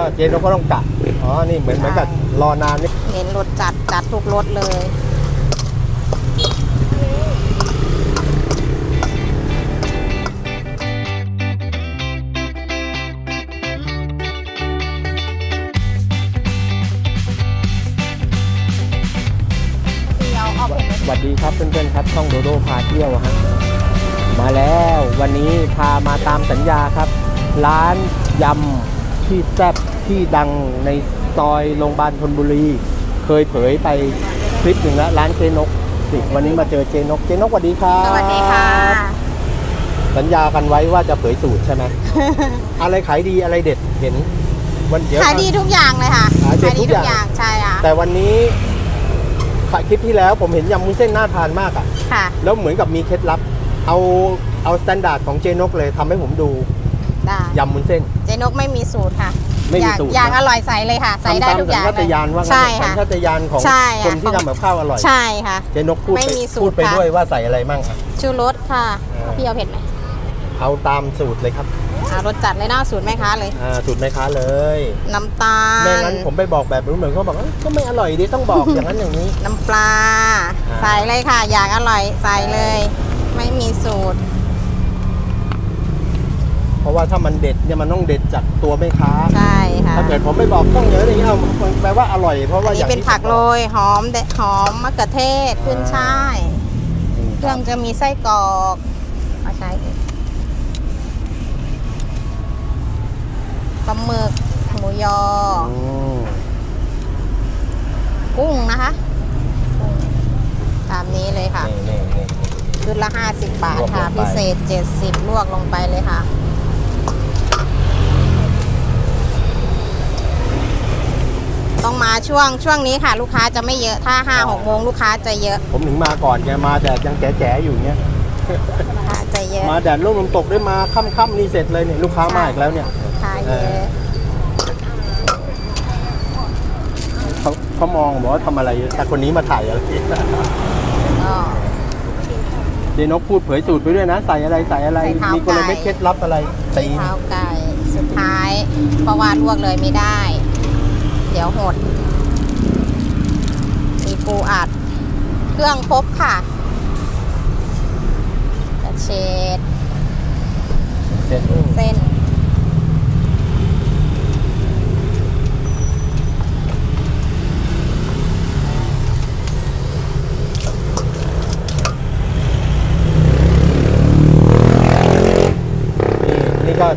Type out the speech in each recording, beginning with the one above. ก็เจ๊นกก็ต้องกะอ๋อนี่เหมือนกับรอนานนี่เห็นรถจัดทุกรถเลยสวัสดีครับเพื่อนๆครับช่องโดโด้พาเที่ยวฮะมาแล้ววันนี้พามาตามสัญญาครับร้านยำที่แซ่บที่ดังในซอยโรงพยาบาลธนบุรีเคยเผยไปคลิปหนึ่งแล้วร้านเจนกวันนี้มาเจอเจนกสวัสดีครับสวัสดีค่ะสัญญากันไว้ว่าจะเผยสูตรใช่ไหม อะไรขายดีอะไรเด็ดเห็นวันเดียวขายดีทุกอย่างเลยค่ะขายดีทุกอย่างใช่ค่ะแต่วันนี้คลิปที่แล้วผมเห็นยำวุ้นเส้นน่าทานมากอ่ะค่ะแล้วเหมือนกับมีเคล็ดลับเอาสแตนดาร์ดของเจนกเลยทำให้ผมดูยำวุ้นเส้นเจนกไม่มีสูตรค่ะไม่มีสูตรอย่างอร่อยใสเลยค่ะใสได้ทุกอย่างเลยสัญชาตญาณว่าสัญชาตญาณของคนที่ทำแบบข้าวอร่อยใช่ค่ะเจนกพูดไปด้วยว่าใส่อะไรมั่งค่ะชูรสค่ะพี่เอาเผ็ดไหมเอาตามสูตรเลยครับรสจัดเลยนะสูตรแม่ค้าเลยสูตรแม่ค้าเลยน้ำตาลไม่งั้นผมไปบอกแบบรู้เหมือนเขาบอกก็ไม่อร่อยดิต้องบอกอย่างนั้นอย่างนี้น้ำปลาใส่เลยค่ะอยากอร่อยใส่เลยไม่มีสูตรเพราะว่าถ้ามันเด็ดเนี่ยมันต้องเด็ดจากตัวแม่ค้าใช่ค่ะถ้าเกิดผมไม่บอกต้องเยอะอย่างนี้เอาแปลว่าอร่อยเพราะว่าอย่างนี้เป็นผักโรยหอมมะเขือเทศขึ้นช่ายเครื่องจะมีไส้กรอกเอาใช้ปลาหมึกหมูยอกุ้งนะคะตามนี้เลยค่ะชุดละ50 บาทค่ะพิเศษ70ลวกลงไปเลยค่ะต้องมาช่วงนี้ค่ะลูกค้าจะไม่เยอะถ้า5-6 โมงลูกค้าจะเยอะผมถึงมาก่อนแกมาแต่ยังแจ๋ๆอยู่เนี้ยมาแดดร่มลมตกได้มาค่ำๆนี่เสร็จเลยเนี่ยลูกค้ามาอีกแล้วเนี่ยเขามองบอกว่าทำอะไรแต่คนนี้มาถ่ายอะไรเจนกพูดเผยสูตรไปด้วยนะใส่อะไรมีกลเม็ดเคล็ดลับอะไรใส่เท้าไก่สุดท้ายเพราะว่าลวกเลยไม่ได้เดี๋ยวหดมีปูอัดเครื่องครบค่ะกระเฉดเส้น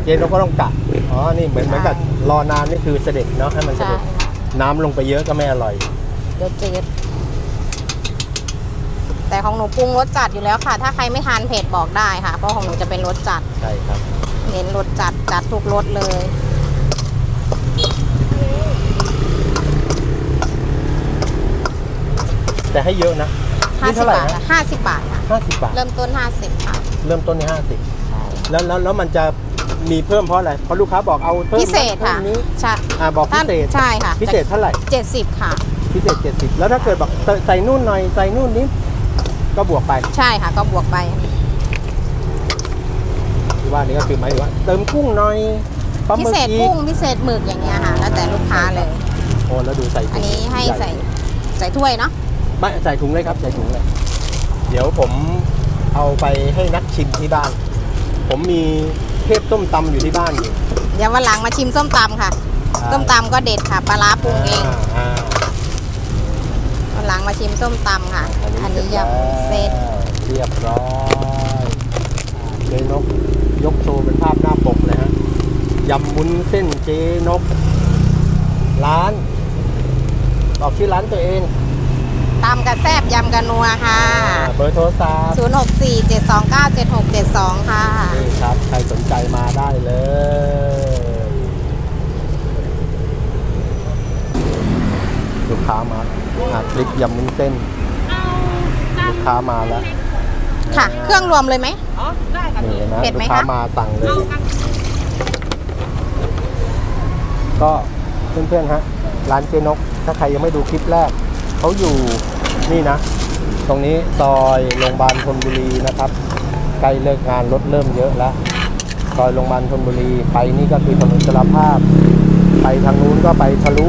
เจนกก็ต้องกะอ๋อนี่เหมือนกับรอนานนี่คือเสด็จเนาะให้มันเสด็จน้ำลงไปเยอะก็ไม่อร่อยเดี๋ยวจืดแต่ของหนูปรุงรสจัดอยู่แล้วค่ะถ้าใครไม่ทานเผ็ดบอกได้ค่ะเพราะของหนูจะเป็นรสจัดใช่ครับเน้นรสจัดทุกรสเลยแต่ให้เยอะนะ50 บาท50 บาทค่ะ50 บาทเริ่มต้น50ค่ะเริ่มต้นที่50แล้วมันจะมีเพิ่มเพราะอะไรเพราะลูกค้าบอกเอาเพิ่มพิเศษค่ะนี้ใช่บอกพิเศษใช่ค่ะพิเศษเท่าไหร่70ค่ะพิเศษ70แล้วถ้าเกิดบอกใส่นู่นหน่อยใส่นู่นนิดก็บวกไปใช่ค่ะก็บวกไปว่านี้ก็คือหมายถึงว่าเติมกุ้งหน่อยพิเศษกุ้งพิเศษหมึกอย่างเงี้ยค่ะแล้วแต่ลูกค้าเลยโอ้แล้วดูใส่อันนี้ให้ใส่ถ้วยเนาะไม่ใส่ถุงเลยครับใส่ถุงเลยเดี๋ยวผมเอาไปให้นักชิมที่บ้านผมมีเทพส้มตำอยู่ที่บ้านอยู่เดี๋ยววันหลังมาชิมส้มตำค่ะส้มตำก็เด็ดค่ะปลาร้าปรุงเองวันหลังมาชิมส้มตำค่ะอันนี้ยำเสร็จเรียบร้อยเจนกยกโชว์เป็นภาพหน้าปกเลยฮะยำวุ้นเส้นเจนกร้านบอกชื่อร้านตัวเองตำกระแซบยำกระนัวค่ะเบอร์โทรศัพท์064-729-7672ค่ะนี่ครับใครสนใจมาได้เลยลูกค้ามาคลิกยำวุ้นเส้นลูกค้ามาแล้วค่ะเครื่องรวมเลยไหมอ๋อได้ค่ะเผ็ดไหมคะลูกค้ามาสั่งเลยก็เพื่อนๆฮะร้านเจนกถ้าใครยังไม่ดูคลิปแรกเขาอยู่นี่นะตรงนี้ซอยโรงพยาบาลธนบุรีนะครับใกล้เลิกงานรถเริ่มเยอะแล้วซอยโรงพยาบาลธนบุรีไปนี่ก็คือถนนสารภาพ ไปทางนู้นก็ไปทะลุ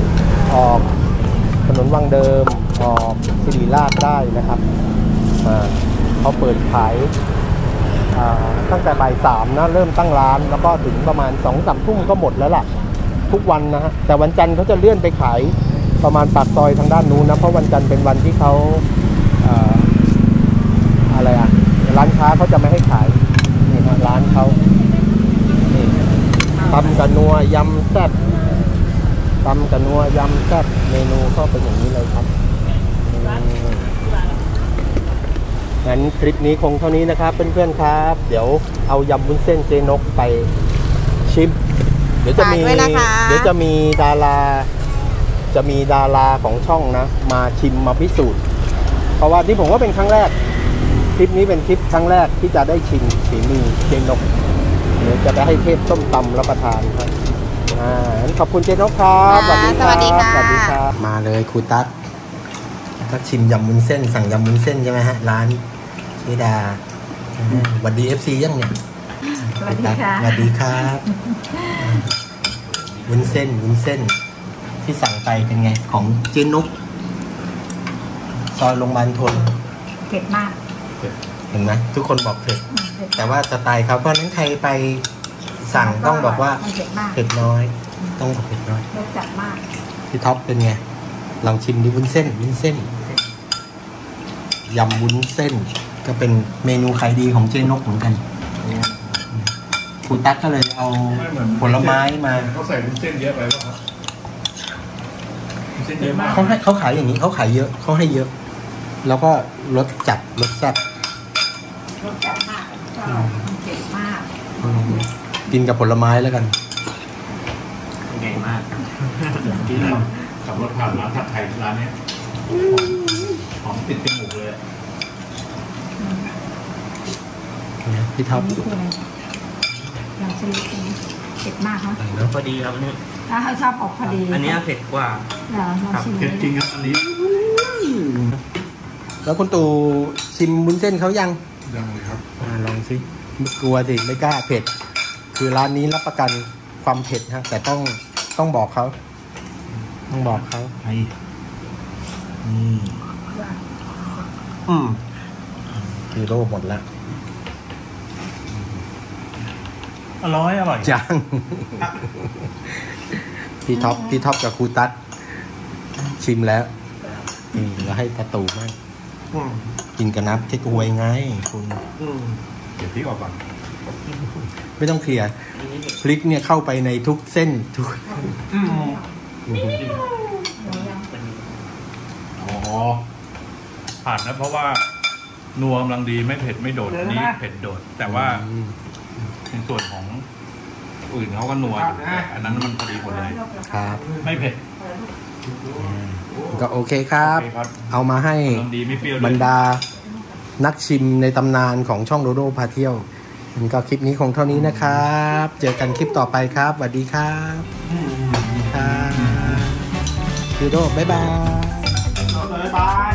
ออกถนนวังเดิมออกศิริราชได้นะครับเขาเปิดขายตั้งแต่บ่ายสามนะเริ่มตั้งร้านแล้วก็ถึงประมาณ 2-3 ทุ่มก็หมดแล้วล่ะทุกวันนะฮะแต่วันจันทร์เขาจะเลื่อนไปขายประมาณปากซอยทางด้านนู้นนะเพราะวันจันทร์เป็นวันที่เขาอะไรอ่ะร้านค้าเขาจะไม่ให้ขายนี่นะร้านเขาตำกระนัวยำแซ่บตำกระนัวยำแซ่บเมนูก็เป็นอย่างนี้เลยครับงั้นคลิปนี้คงเท่านี้นะครับเพื่อนๆครับเดี๋ยวเอายำวุ้นเส้นเจนกไปชิมเดี๋ยวจะมีดาราของช่องนะมาชิมมาพิสูจน์เพราะว่านี่ผมก็เป็นครั้งแรกคลิปนี้เป็นคลิปครั้งแรกที่จะได้ชิมฝีมือเจนกเดี๋ยวจะไปให้เทพส้มตำรับประทานครับขอบคุณเจนกครับสวัสดีครับมาเลยครูตั๊กก็ชิมยำวุ้นเส้นสั่งยำวุ้นเส้นใช่ไหมฮะร้านชิดาสวัสดี FC ยังเนี่ยสวัสดีค่ะสวัสดีครับวุ้นเส้นที่สั่งไปเป็นไงของเจนกซอยโรงพยาบาลทนเผ็ดมากเห็นไหมทุกคนบอกเผ็ดแต่ว่าสไตล์เขาเพราะนั้นใครไปสั่งต้องบอกว่าเผ็ดน้อยต้องบอกเผ็ดน้อยรสจัดมากที่ท็อปเป็นไงลองชิมดิวุ้นเส้นยำวุ้นเส้นก็เป็นเมนูขายดีของเจนกเหมือนกันครูตั๊กก็เลยเอาผลไม้มาเขาใส่วุ้นเส้นเยอะไปป่ะครับวุ้นเส้นเยอะมากเขาขายอย่างนี้เขาขายเยอะเขาให้เยอะแล้วก็รสจัดรสแซ่บรสจัดมากเก่งมากกินกับผลไม้แล้วกันเก่งมากที่เราขับรถผ่านร้านผัดไทยร้านนี้หอมติดจมูกเลยพี่ท็อปอย่างชนิดนี้เผ็ดมากครับแล้วพอดีครับนี่ถ้าชอบออกพอดีอันนี้เผ็ดกว่าเผ็ดจริงครับอันนี้แล้วคุณตู่ชิมวุ้นเส้นเขายังเลยครับลองสิไม่กลัวสิไม่กล้าเผ็ดคือร้านนี้รับประกันความเผ็ดฮะแต่ต้องบอกเขาไอ้นี่ฮีโร่หมดแล้วอร่อยจังพี่ท็อปกับครูตั๊ดชิมแล้วแล้วให้ตาตู่มั่งกินกระนับเทคโอเวย์ไงคุณเดี๋ยวพี่ออกก่อนไม่ต้องเคลียร์พริกเนี่ยเข้าไปในทุกเส้นทุกผ่านนะเพราะว่านัวกำลังดีไม่เผ็ดไม่โดดนี้เผ็ดโดดแต่ว่าในส่วนของอื่นเขาก็นัวอันนั้นมันพอดีหมดเลยครับไม่เผ็ดก็โอเคครับเอามาให้บรรดานักชิมในตำนานของช่องโดโดพาเที่ยวก็คลิปนี้คงเท่านี้นะครับเจอกันคลิปต่อไปครับสวัสดีครับโดโดบ๊ายบาย